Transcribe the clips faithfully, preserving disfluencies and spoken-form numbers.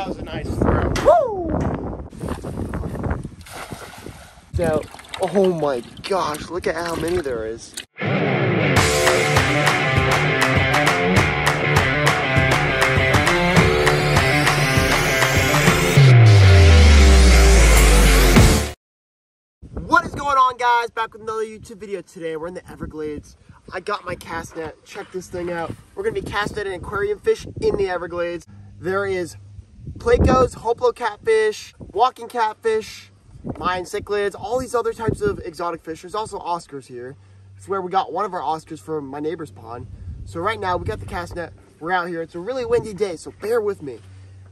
That was a nice throw. Woo! So, oh my gosh, look at how many there is. What is going on, guys? Back with another YouTube video today. We're in the Everglades. I got my cast net. Check this thing out. We're gonna be cast netting aquarium fish in the Everglades. There is placos, Hoplo catfish, walking catfish, Mayan cichlids, all these other types of exotic fish. There's also Oscars here. It's where we got one of our Oscars from my neighbor's pond. So right now we got the cast net. We're out here. It's a really windy day, so bear with me.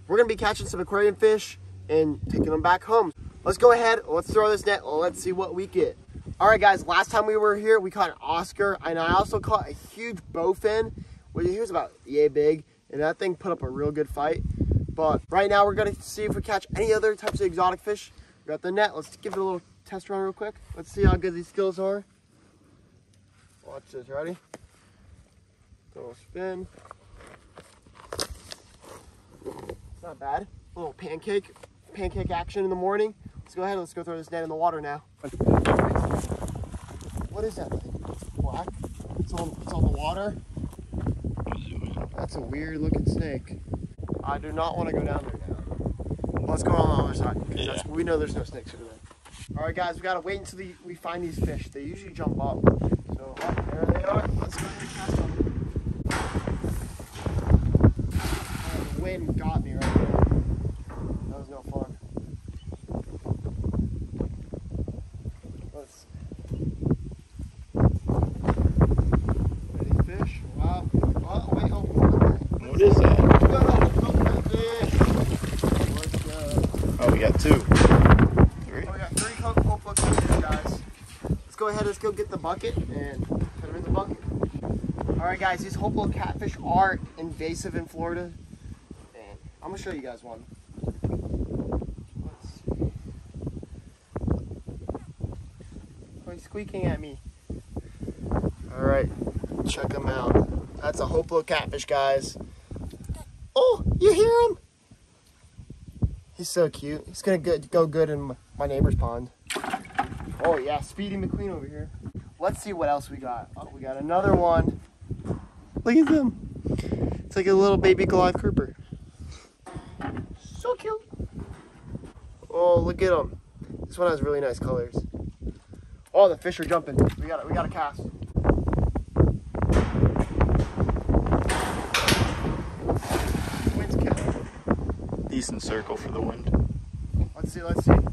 We're gonna be catching some aquarium fish and taking them back home. Let's go ahead, let's throw this net, let's see what we get. All right, guys, last time we were here, we caught an Oscar, and I also caught a huge bowfin, which he was about yay big, and that thing put up a real good fight. But right now, we're gonna see if we catch any other types of exotic fish. We got the net, let's give it a little test run real quick. Let's see how good these skills are. Watch this, ready? A little spin. It's not bad, a little pancake, pancake action in the morning. Let's go ahead, let's go throw this net in the water now. What is that thing? Black? It's on, it's on the water? That's a weird looking snake. I do not want to go down there now. Let's go on the other side, because yeah. We know there's no snakes over there. Alright guys, we got to wait until the, we find these fish. They usually jump up. So up, there they are. Let's go ahead and cast them. Oh, the wind got me right there. That was no fun. Let's go get the bucket and put them in the bucket. All right, guys, these Hoplo catfish are invasive in Florida, and I'm gonna show you guys one. Let's see. Oh, he's squeaking at me. All right, check him out. That's a Hoplo catfish, guys. Oh, you hear him? He's so cute. He's gonna go good in my neighbor's pond. Oh yeah, Speedy McQueen over here. Let's see what else we got. Oh, we got another one. Look at them. It's like a little baby Goliath Grouper. So cute. Oh, look at them. This one has really nice colors. Oh, the fish are jumping. We got it. We got a cast. Wind's catching. Decent circle for the wind. Let's see. Let's see. Let's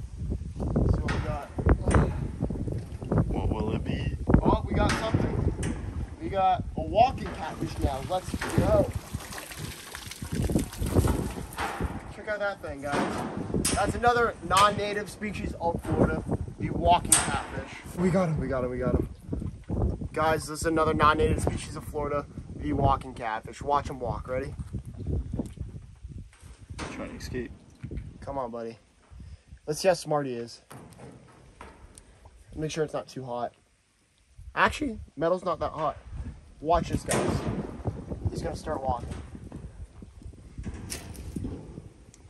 see what we got. We got something. We got a walking catfish now. Let's go. Check out that thing, guys. That's another non-native species of Florida, the walking catfish. We got him, we got him, we got him. Guys, this is another non-native species of Florida, the walking catfish. Watch him walk, ready? Trying to escape. Come on, buddy. Let's see how smart he is. Make sure it's not too hot. Actually, metal's not that hot. Watch this, guys. He's gonna start walking.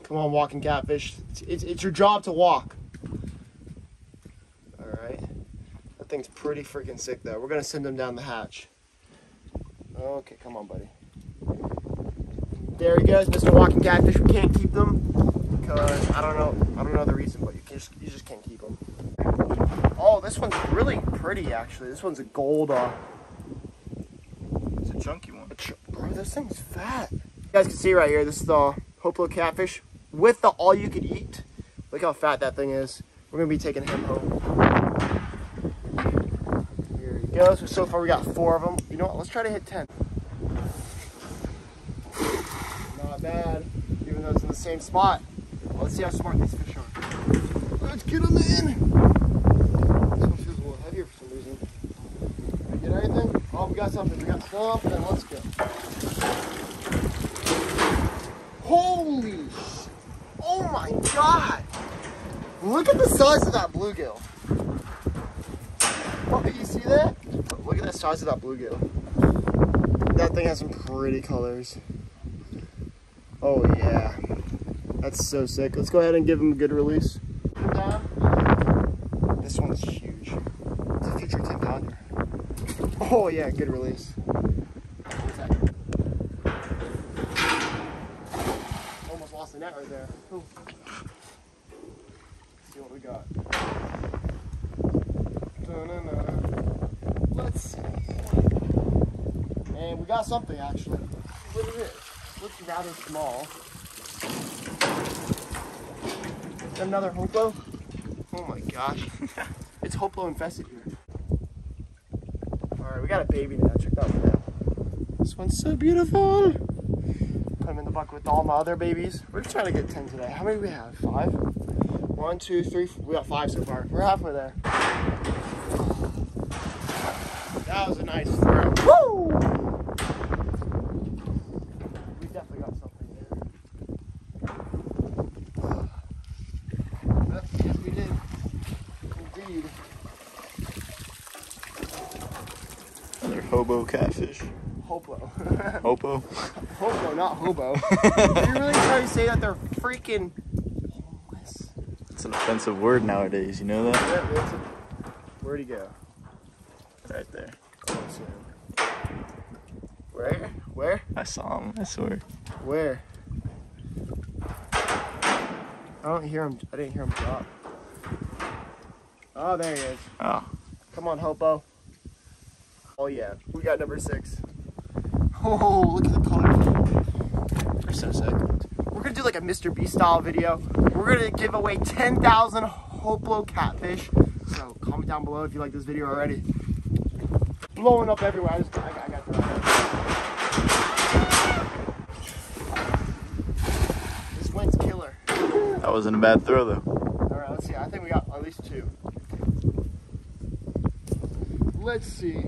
Come on, walking catfish. It's, it's, it's your job to walk. All right. That thing's pretty freaking sick, though. We're gonna send him down the hatch. Okay, come on, buddy. There he goes, Mister Walking Catfish. We can't keep them because I don't know. I don't know the reason, but you can just, you just can't keep them. Oh, this one's really pretty, actually. This one's a gold. Uh, it's a chunky one. A ch Bro, this thing's fat. You guys can see right here, this is the Hoplo catfish with the all-you-can-eat. Look how fat that thing is. We're going to be taking him home. Here he goes. So far, we got four of them. You know what? Let's try to hit ten. Not bad, even though it's in the same spot. Well, let's see how smart these fish are. Let's get them in. Anything? Oh, we got something. We got something. Let's go. Holy! Oh my God! Look at the size of that bluegill. Oh, you see that? Look at the size of that bluegill. That thing has some pretty colors. Oh yeah. That's so sick. Let's go ahead and give him a good release. This one's huge. It's a future ten pounder. Oh yeah, good release. Almost lost the net right there. Ooh. Let's see what we got. Let's see. And we got something actually. Look at this. Looks rather small. Another hoplo. Oh my gosh. It's hoplo infested here. Alright, we got a baby now. Check that one out. This one's so beautiful. Put him in the bucket with all my other babies. We're trying to get ten today. How many do we have? Five? One, two, three, four. We got five so far. We're halfway there. That was a nice throw. Woo! We definitely got something there. That's, yes, we did. Indeed. Another hobo catfish. Hoplo. Hopo? Hoplo, not hobo. Are you really trying to say that they're freaking homeless? It's an offensive word nowadays, you know that? Yeah, that's a... Where'd he go? Right there. Where? Where? I saw him, I swear. Where? I don't hear him. I didn't hear him drop. Oh, there he is. Oh. Come on, Hopo. Oh, yeah. We got number six. Oh, look at the color. We're so sick. We're going to do like a Mister Beast style video. We're going to give away ten thousand Hoplo catfish. So comment down below if you like this video already. Blowing up everywhere. I just, I, I got thrown. This wind's killer. That wasn't a bad throw though. All right, let's see. I think we got at least two. Let's see.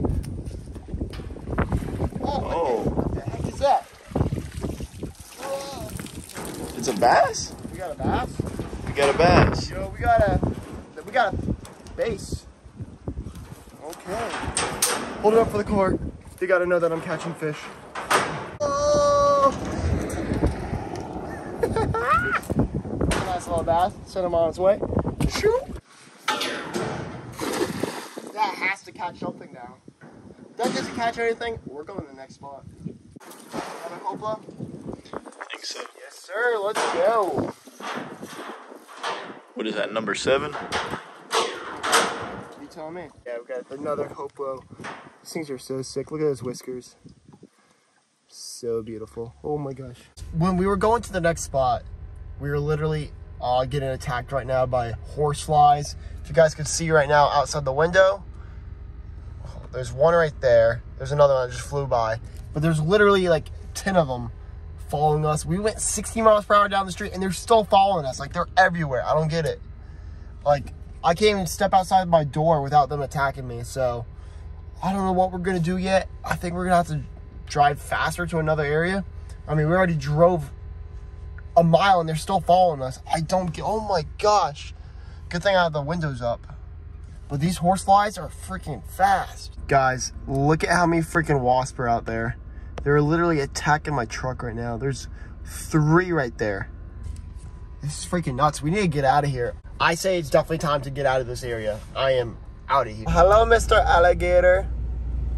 Oh, my oh. Goodness, what the heck is that? Whoa. It's a bass? We got a bass? We got a bass. Yo, we got a, we got a bass. Okay. Hold it up for the court. You gotta know that I'm catching fish. Oh! Nice little bass. Send him on his way. Shoot! That has to catch something now. If that doesn't catch anything, we're going to the next spot. Another hopla? I think so. Yes, sir. Let's go. What is that, number seven? Tell me. Yeah, we got another hoplo. These things are so sick. Look at those whiskers. So beautiful. Oh my gosh. When we were going to the next spot, we were literally uh, getting attacked right now by horse flies. If you guys could see right now outside the window, oh, there's one right there. There's another one that just flew by. But there's literally like ten of them following us. We went sixty miles per hour down the street and they're still following us. Like, they're everywhere. I don't get it. Like, I can't even step outside my door without them attacking me, so I don't know what we're going to do yet. I think we're going to have to drive faster to another area. I mean, we already drove a mile, and they're still following us. I don't get... Oh, my gosh. Good thing I have the windows up. But these horse flies are freaking fast. Guys, look at how many freaking wasps are out there. They're literally attacking my truck right now. There's three right there. This is freaking nuts. We need to get out of here. I say it's definitely time to get out of this area. I am out of here. Hello, Mister Alligator.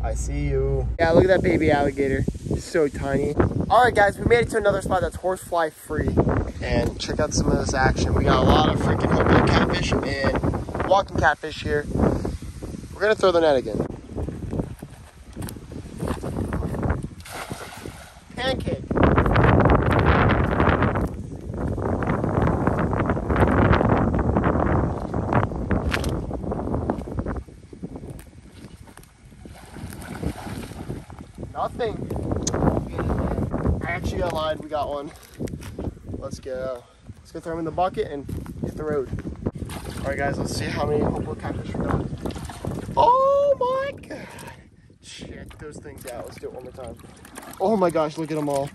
I see you. Yeah, look at that baby alligator. He's so tiny. All right, guys, we made it to another spot that's horsefly free. And check out some of this action. We got a lot of freaking hoplo catfish and walking catfish here. We're going to throw the net again. Pancake. Nothing. Actually, I lied. We got one. Let's go. Let's go throw him in the bucket and hit the road. All right, guys. Let's see how many hoplo catfish we got. Oh my god! Check those things out. Let's do it one more time. Oh my gosh! Look at them all,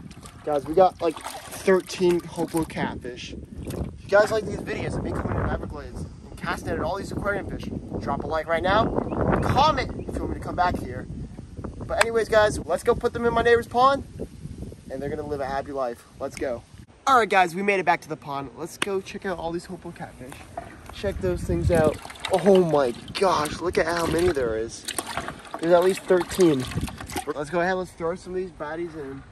guys. We got like thirteen hoplo catfish. If you guys like these videos of me coming to the Everglades and casting at all these aquarium fish, drop a like right now. Comment if you want me to come back here. But anyways, guys, let's go put them in my neighbor's pond, and they're going to live a happy life. Let's go. All right, guys, we made it back to the pond. Let's go check out all these Hoplo catfish. Check those things out. Oh my gosh, look at how many there is. There's at least thirteen. Let's go ahead, let's throw some of these bodies in.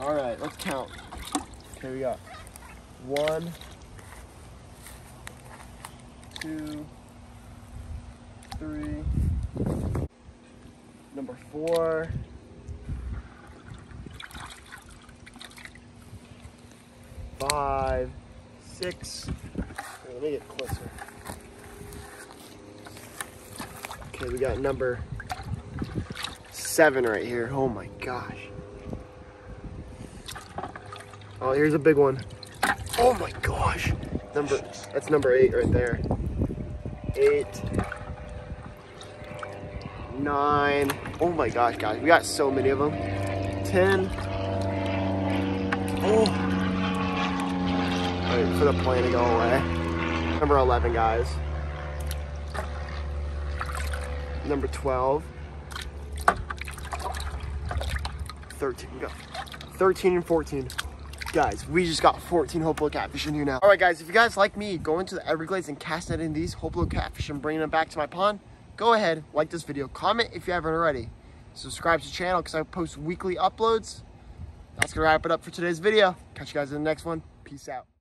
All right, let's count. Here we go. One, two, three, number four, five, six. Here, let me get closer. Okay, we got number seven right here. Oh my gosh. Oh, here's a big one. Oh my gosh. Number, that's number eight right there. Eight. Nine. Oh my gosh, guys. We got so many of them. Ten. Oh. Wait for the plane to go away. Number eleven, guys. Number twelve. thirteen. We got thirteen and fourteen. Guys, we just got fourteen Hoplo catfish in here now. All right, guys, if you guys like me going to the Everglades and cast netting these Hoplo catfish and bringing them back to my pond, go ahead, like this video, comment if you haven't already, subscribe to the channel because I post weekly uploads. That's gonna wrap it up for today's video. Catch you guys in the next one. Peace out.